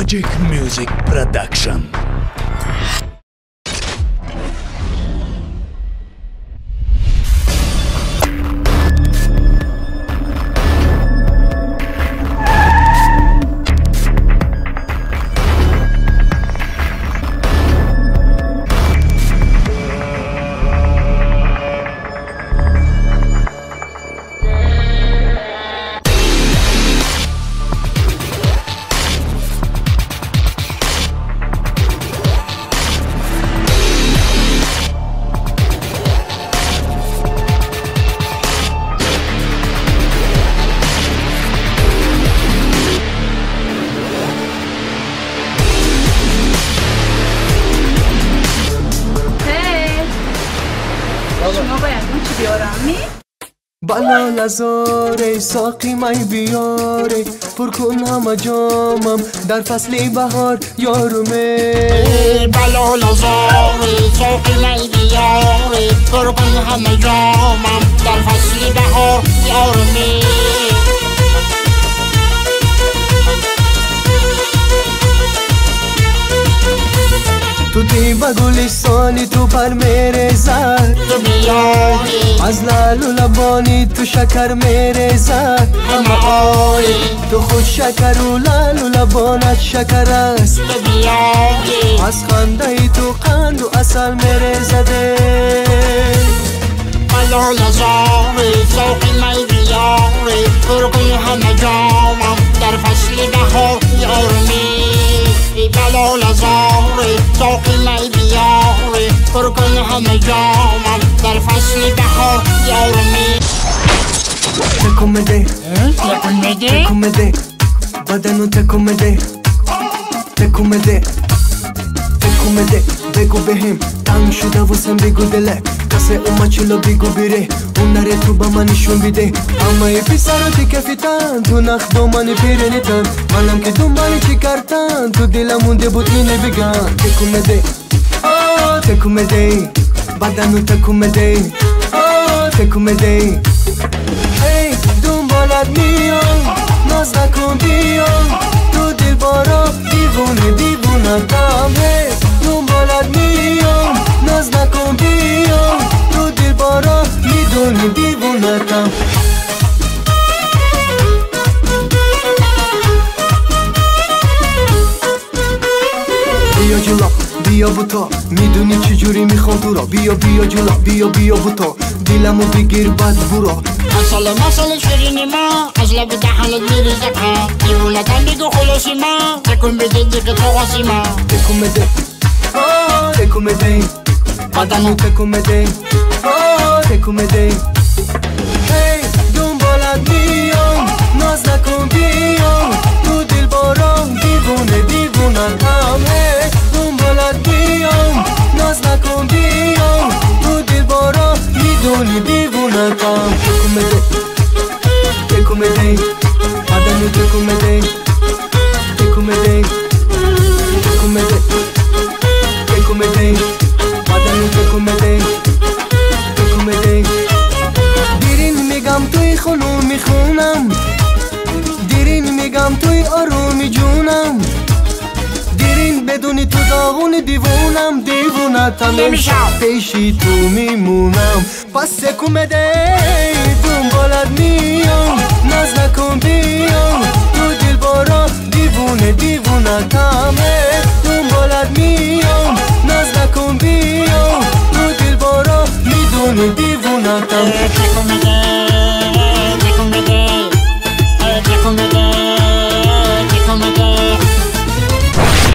Tajik Music Production. بلا لزاره ساقی مای بیاره، پر کن همه جامم در فصل بهار یارمه. بلا لزاره ساقی مای بیاره، پر کن همه جامم در فصل بهار یارمه. تو دیبا گلستانی تو پر میرزد، تو بیایی از لال و لبانی تو شکر میرزد. همه آیی تو خود شکر و لال و لبانت شکر است، تو بیایی از خنده تو قند و اصل میرزده. بلا لزاره سوقی می بیاره، فرقی همه جامم در فصل بهار یارمی. بلا لزاره ساقی می بیاره، پر کن همه جامم در فصل بهار یارمی. تکون بده تکون بده بدنو، تکون بده تکون بده تکون بده. بگو بهم تنگ شده واسم، بگو دلت قصه اومد چلو، بگو بیره اون نره تو با من نشون بیده. همه ی پسراتی کفیتن تو نخ با من پیره نیتن، منم که دنبالی چی کردن تو دلم اونده بود اینه بگن. تکون بده تکون بده بدنو، تکون بده تکون بده. ای دنبالت میام ناز نکن بیام، تو دل بارا دیوونه دیوونه دمه. دنبالت میام ناز نکن بیام، تو دل بارا میدونی دیوونه دم. بیا جلو بیا بوتا، میدونی چجوری میخوام تو را. بیا بیا جلو بیا بیا بوتا، دلمو بگیر بد برا. اصلا مسئله شرینی ما از لب دهنت میریزه که دیوونتم، بگو خلاصی ما. تکون بده دیگه تو غاسی ما، تکون بده تکون بده بدنو، تکون بده تکون بده. ای دنبالت میام ناز نکن بیام، تو دل بارام دیوونه دیوونتم. ای دنبالت میام ناز نکن بیام، تو دل بارام میدونی دیوونتم. تکون بده تکون بده بدنو، تکون بده تکون بده تکون بده. دیرین میگم توی خونو میخونم، دیرین میگم توی آرومی جونم، دیرین بدونی تو داغون دیوونم. دیوونتم نمیشم، پیشی تو میمونم. پس تکون بده دنبالت میام ناز نکن بیام، تو دل بارا دیوونه دیوونتم. دنبالت میام ناز نکن بیام، تو دل بارا دیوونتم.